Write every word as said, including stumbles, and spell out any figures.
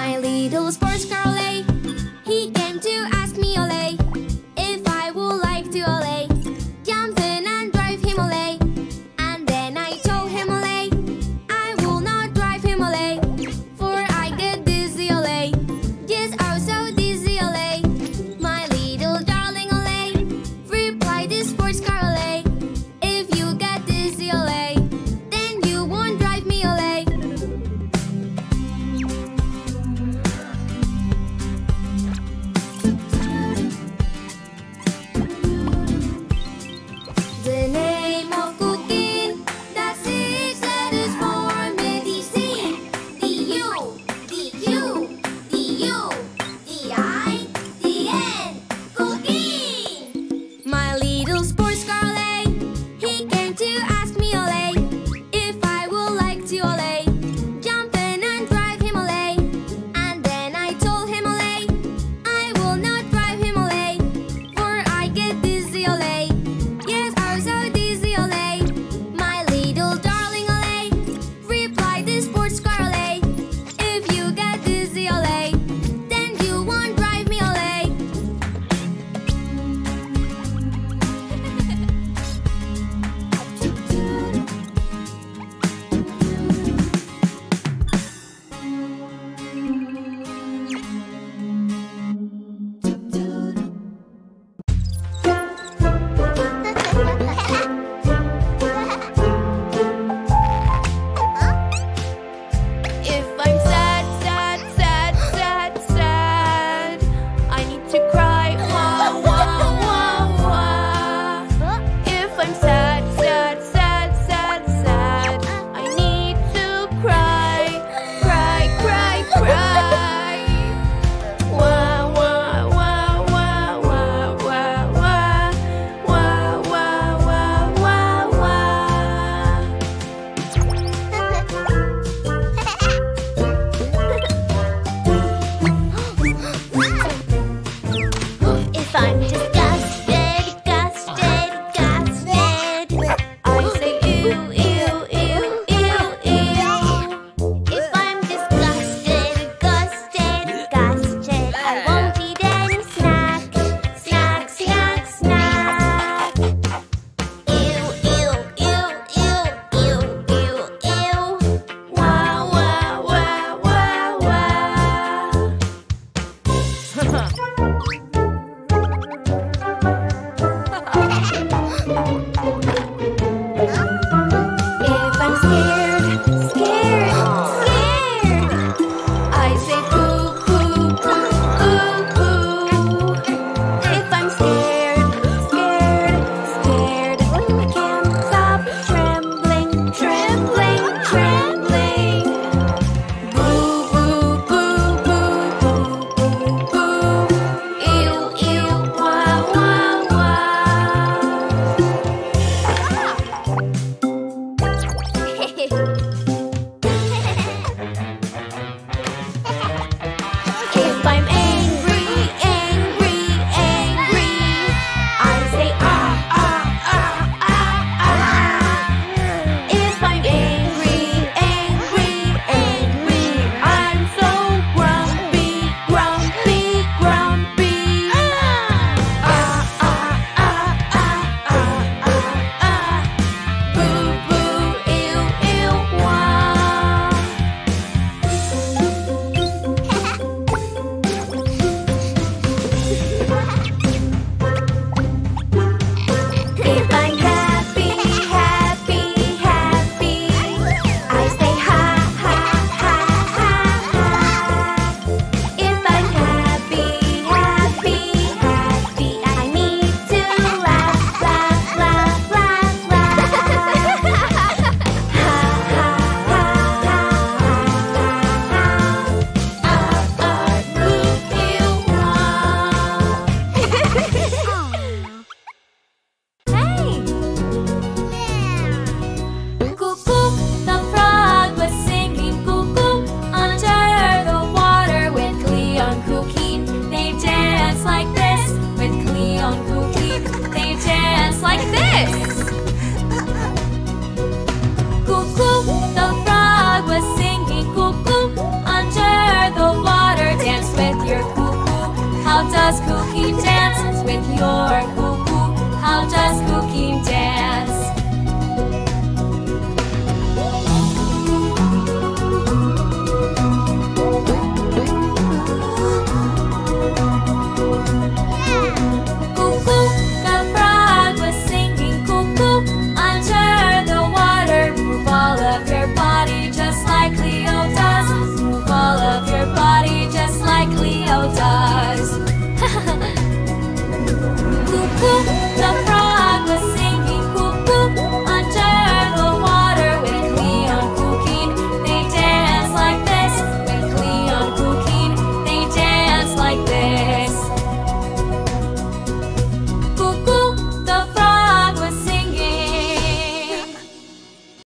my little sports car.